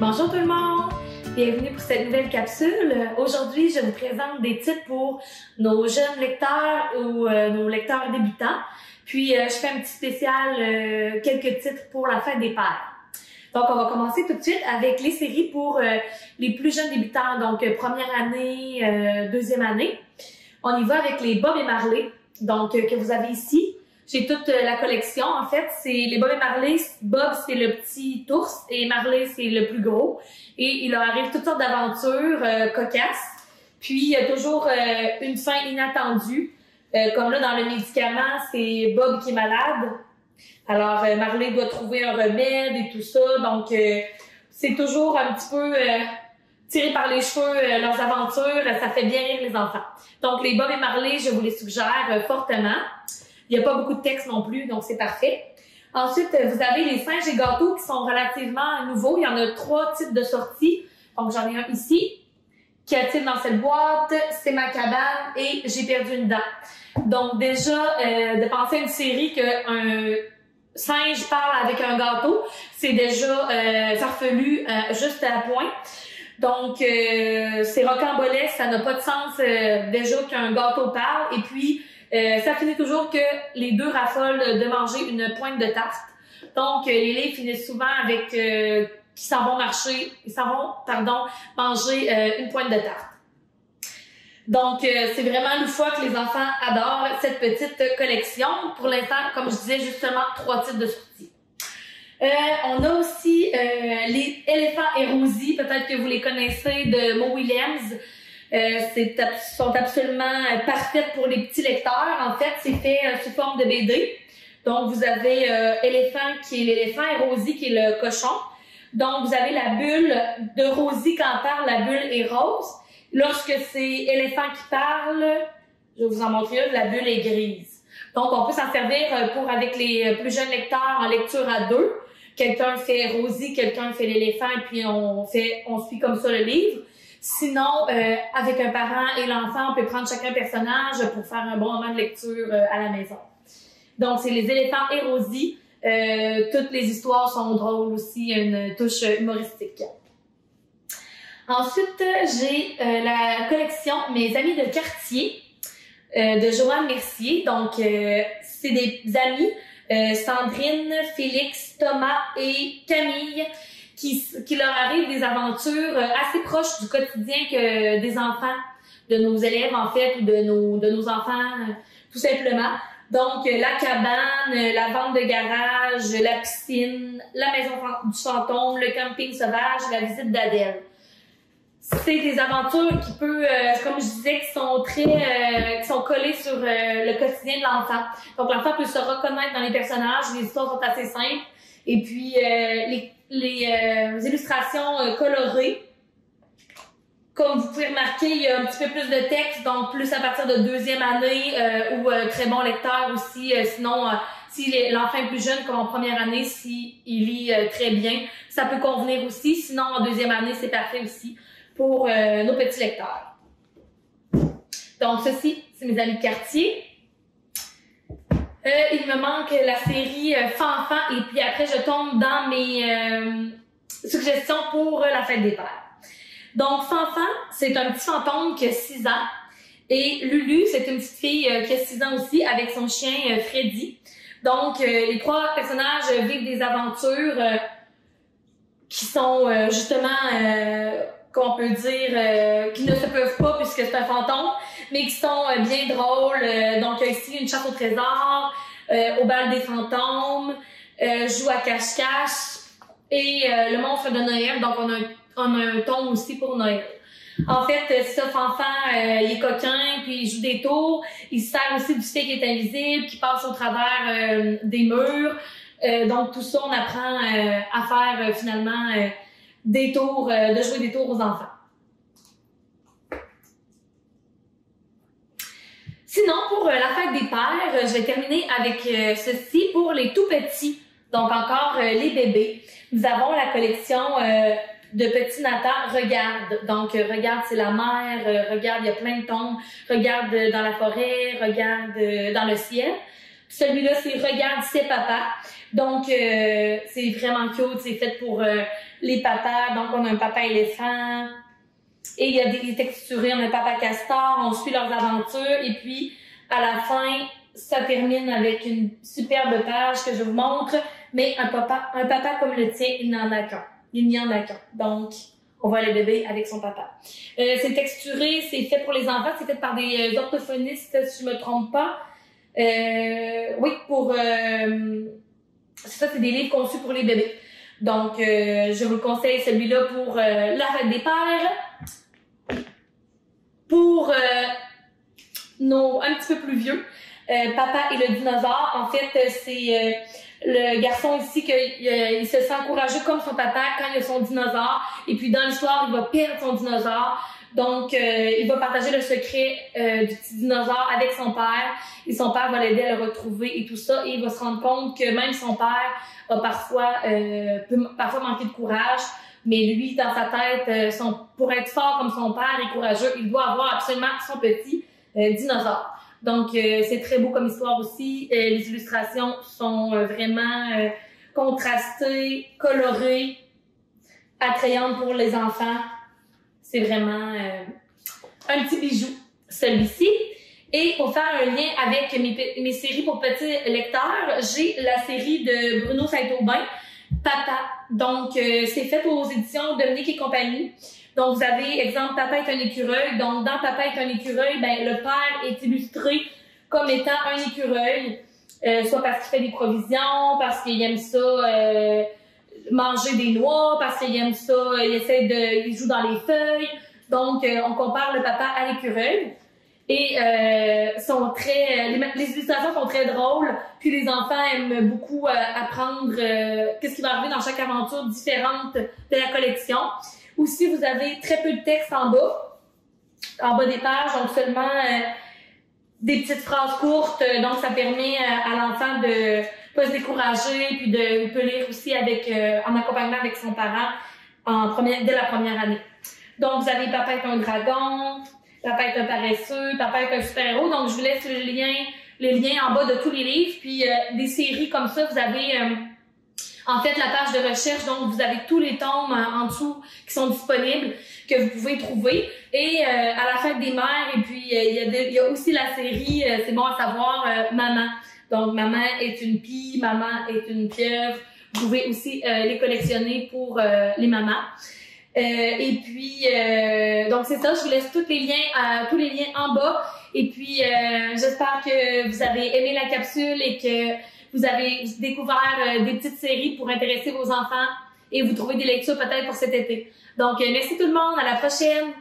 Bonjour tout le monde! Bienvenue pour cette nouvelle capsule. Aujourd'hui, je vous présente des tips pour nos jeunes lecteurs ou nos lecteurs débutants. Puis, je fais un petit spécial, quelques titres pour la fête des pères. Donc, on va commencer tout de suite avec les séries pour les plus jeunes débutants, donc première année, deuxième année. On y va avec les Bob et Marley, donc que vous avez ici. J'ai toute la collection, en fait. C'est les Bob et Marley. Bob, c'est le petit ours et Marley, c'est le plus gros. Et il leur arrive toutes sortes d'aventures cocasses. Puis, toujours une fin inattendue. Comme là, dans le médicament, c'est Bob qui est malade. Alors, Marley doit trouver un remède et tout ça. Donc, c'est toujours un petit peu tiré par les cheveux leurs aventures. Ça fait bien rire les enfants. Donc, les Bob et Marley, je vous les suggère fortement. Il n'y a pas beaucoup de texte non plus, donc c'est parfait. Ensuite, vous avez les singes et gâteaux qui sont relativement nouveaux. Il y en a 3 types de sorties. Donc, j'en ai un ici. Qu'y a-t-il dans cette boîte? C'est ma cabane et j'ai perdu une dent. Donc, déjà, de penser à une série qu'un singe parle avec un gâteau, c'est déjà farfelu juste à point. Donc, c'est rocambolesque, ça n'a pas de sens déjà qu'un gâteau parle. Et puis, ça finit toujours que les deux raffolent de manger une pointe de tarte. Donc, les livres finissent souvent avec qu'ils s'en vont manger une pointe de tarte. Donc, c'est vraiment loufoque, les enfants adorent cette petite collection. Pour l'instant, comme je disais, justement, 3 titres de sortie. On a aussi les éléphants et Rosie, peut-être que vous les connaissez, de Mo Willems. Sont absolument parfaites pour les petits lecteurs. En fait, c'est fait sous forme de BD. Donc, vous avez éléphant qui est l'éléphant et Rosie qui est le cochon. Donc, vous avez la bulle de Rosie quand parle, la bulle est rose. Lorsque c'est éléphant qui parle, je vais vous en montrer une, la bulle est grise. Donc, on peut s'en servir pour avec les plus jeunes lecteurs en lecture à 2. Quelqu'un fait Rosie, quelqu'un fait l'éléphant, et puis on suit comme ça le livre. Sinon, avec un parent et l'enfant, on peut prendre chacun personnage pour faire un bon moment de lecture à la maison. Donc, c'est les éléphants et Rosie. Toutes les histoires sont drôles aussi, une touche humoristique. Ensuite, j'ai la collection Mes amis de quartier de Joanne Mercier. Donc, c'est des amis, Sandrine, Félix, Thomas et Camille, qui leur arrivent des aventures assez proches du quotidien que des enfants, de nos élèves en fait, ou de nos enfants tout simplement. Donc, la cabane, la vente de garage, la piscine, la maison du fantôme, le camping sauvage, la visite d'Adèle. C'est des aventures qui peuvent, comme je disais, qui sont collées sur le quotidien de l'enfant. Donc, l'enfant peut se reconnaître dans les personnages, les histoires sont assez simples. Et puis, les illustrations colorées. Comme vous pouvez remarquer, il y a un petit peu plus de texte, donc plus à partir de deuxième année ou très bon lecteur aussi. Sinon, si l'enfant est plus jeune comme en première année, s'il lit très bien, ça peut convenir aussi. Sinon, en deuxième année, c'est parfait aussi pour nos petits lecteurs. Donc, ceci, c'est mes amis de quartier. Il me manque la série Fanfan et puis après je tombe dans mes suggestions pour la fête des pères. Donc Fanfan, c'est un petit fantôme qui a 6 ans et Lulu, c'est une petite fille qui a 6 ans aussi avec son chien Freddy. Donc les 3 personnages vivent des aventures qui sont justement, qu'on peut dire, qui ne se peuvent pas puisque c'est un fantôme, mais qui sont bien drôles. Donc ici, une chasse au trésor, au bal des fantômes, joue à cache-cache et le monstre de Noël. Donc on a un ton aussi pour Noël. En fait, ce enfant, il est coquin, puis il joue des tours. Il se sert aussi du fait qu'il est invisible, qui passe au travers des murs. Donc tout ça, on apprend à faire finalement des tours, de jouer des tours aux enfants. Sinon, pour la fête des pères, je vais terminer avec ceci pour les tout-petits, donc encore les bébés. Nous avons la collection de Petit Nathan, Regarde. Donc, Regarde, c'est la mer, Regarde, il y a plein de tombes, Regarde dans la forêt, Regarde dans le ciel. Celui-là, c'est « Regarde, c'est papa ». Donc, c'est vraiment cute. C'est fait pour les papas. Donc, on a un papa éléphant. Et il y a des texturés. On a un papa castor. On suit leurs aventures. Et puis, à la fin, ça termine avec une superbe page que je vous montre. Mais un papa comme le tien, il n'en a qu'un. Il n'y en a qu'un. Donc, on voit le bébé avec son papa. C'est texturé. C'est fait pour les enfants. C'est fait par des orthophonistes, si je ne me trompe pas. Oui, pour... ça, c'est des livres conçus pour les bébés. Donc, je vous conseille celui-là pour la fête des pères. Pour nos un petit peu plus vieux, Papa et le dinosaure. En fait, c'est le garçon ici qui il se sent courageux comme son papa quand il a son dinosaure. Et puis, dans l'histoire, il va perdre son dinosaure. Donc, il va partager le secret du petit dinosaure avec son père. Et son père va l'aider à le retrouver et tout ça. Et il va se rendre compte que même son père a peut parfois manquer de courage. Mais lui, dans sa tête, pour être fort comme son père et courageux, il doit avoir absolument son petit dinosaure. Donc, c'est très beau comme histoire aussi. Les illustrations sont vraiment contrastées, colorées, attrayantes pour les enfants. C'est vraiment un petit bijou, celui-ci. Et pour faire un lien avec mes séries pour petits lecteurs, j'ai la série de Bruno Saint-Aubin, Papa. Donc, c'est fait aux éditions Dominique et compagnie. Donc, vous avez, exemple, Papa est un écureuil. Donc, dans Papa est un écureuil, ben, le père est illustré comme étant un écureuil, soit parce qu'il fait des provisions, parce qu'il aime ça... manger des noix parce qu'il aime ça, il joue dans les feuilles. Donc, on compare le papa à l'écureuil. Et les illustrations sont très drôles. Puis les enfants aiment beaucoup apprendre qu'est-ce qui va arriver dans chaque aventure différente de la collection. Aussi, vous avez très peu de texte en bas des pages, donc seulement des petites phrases courtes. Donc, ça permet à l'enfant de... se décourager, puis il peut lire aussi en accompagnement avec son parent dès la première année. Donc, vous avez Papa est un dragon, Papa est un paresseux, Papa est un super-héros. Donc, je vous laisse les liens en bas de tous les livres. Puis, des séries comme ça, vous avez en fait la page de recherche. Donc, vous avez tous les tomes en dessous qui sont disponibles, que vous pouvez trouver. Et à la fête des mères, et puis il y a aussi la série, c'est bon à savoir, Maman. Donc, Maman est une pie, Maman est une pieuvre. Vous pouvez aussi les collectionner pour les mamans. Et puis, donc c'est ça, je vous laisse tous les liens en bas. Et puis, j'espère que vous avez aimé la capsule et que vous avez découvert des petites séries pour intéresser vos enfants et vous trouver des lectures peut-être pour cet été. Donc, merci tout le monde, à la prochaine!